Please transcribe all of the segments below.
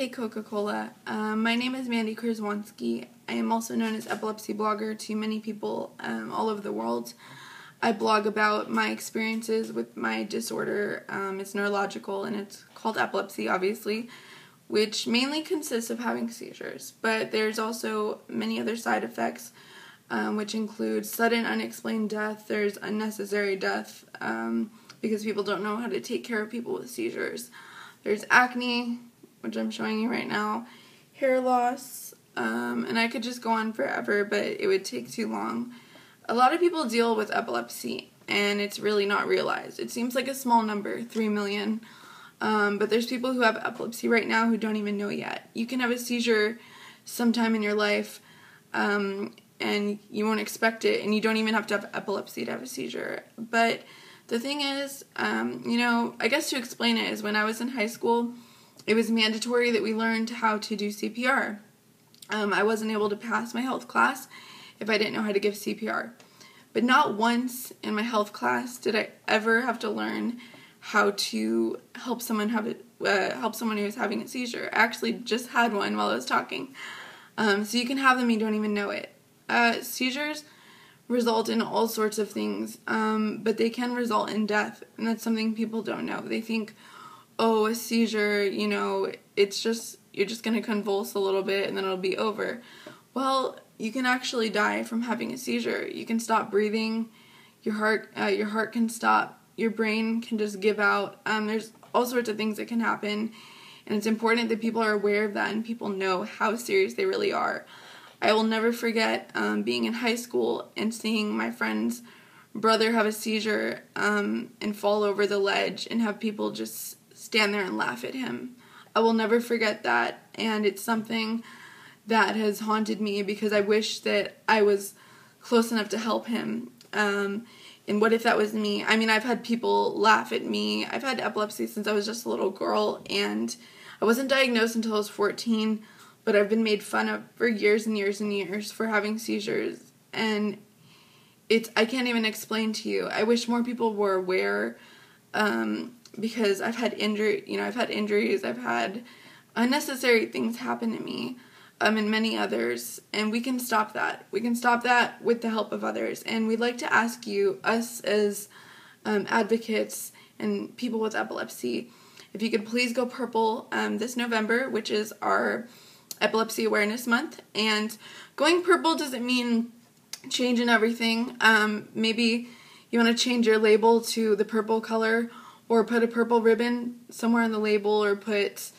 Hey Coca-Cola, my name is Mandy Krzywonski. I am also known as EpilepsyBlogger to many people all over the world. I blog about my experiences with my disorder. It's neurological and it's called epilepsy, obviously, which mainly consists of having seizures, but there's also many other side effects, which include sudden unexplained death. There's unnecessary death because people don't know how to take care of people with seizures. There's acne, which I'm showing you right now, hair loss, and I could just go on forever, but it would take too long. A lot of people deal with epilepsy, and it's really not realized. It seems like a small number, 3 million, but there's people who have epilepsy right now who don't even know yet. You can have a seizure sometime in your life, and you won't expect it, and you don't even have to have epilepsy to have a seizure. But the thing is, you know, I guess to explain it is when I was in high school, it was mandatory that we learned how to do CPR. I wasn't able to pass my health class if I didn't know how to give CPR. But not once in my health class did I ever have to learn how to help someone who was having a seizure. I actually just had one while I was talking. So you can have them, you don't even know it. Seizures result in all sorts of things, but they can result in death, and that's something people don't know. They think, oh, a seizure, you know, it's just, you're just going to convulse a little bit and then it'll be over. Well, you can actually die from having a seizure. You can stop breathing, your heart can stop, your brain can just give out. There's all sorts of things that can happen, and it's important that people are aware of that and people know how serious they really are. I will never forget being in high school and seeing my friend's brother have a seizure and fall over the ledge and have people just stand there and laugh at him. I will never forget that, and it's something that has haunted me because I wish that I was close enough to help him. And what if that was me? I mean, I've had people laugh at me. I've had epilepsy since I was just a little girl, and I wasn't diagnosed until I was 14, but I've been made fun of for years and years and years for having seizures, and I can't even explain to you. I wish more people were aware, because I've had injuries, I've had unnecessary things happen to me, and many others, and we can stop that. We can stop that with the help of others, and we'd like to ask you, us as advocates and people with epilepsy, if you could please go purple this November, which is our Epilepsy Awareness Month, and going purple doesn't mean changing everything. Maybe you want to change your label to the purple color, or put a purple ribbon somewhere on the label, or put,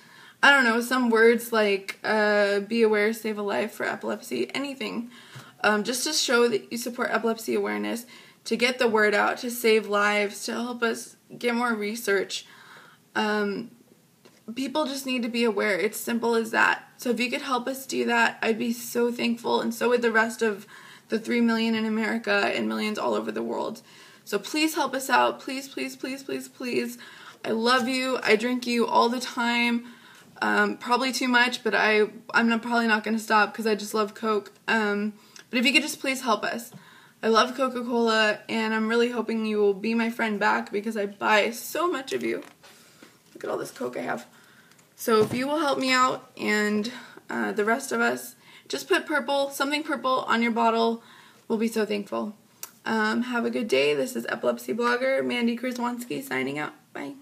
I don't know, some words like be aware, save a life for epilepsy, anything. Just to show that you support epilepsy awareness, to get the word out, to save lives, to help us get more research. People just need to be aware. It's simple as that. So if you could help us do that, I'd be so thankful, and so would the rest of the 3 million in America and millions all over the world. So please help us out. Please, please, please, please, please. I love you. I drink you all the time. Probably too much, but I'm probably not going to stop because I just love Coke. But if you could just please help us. I love Coca-Cola, and I'm really hoping you will be my friend back because I buy so much of you. Look at all this Coke I have. So if you will help me out and the rest of us, just put purple, something purple on your bottle. We'll be so thankful. Have a good day. This is Epilepsy Blogger Mandy Krzywonski signing out. Bye.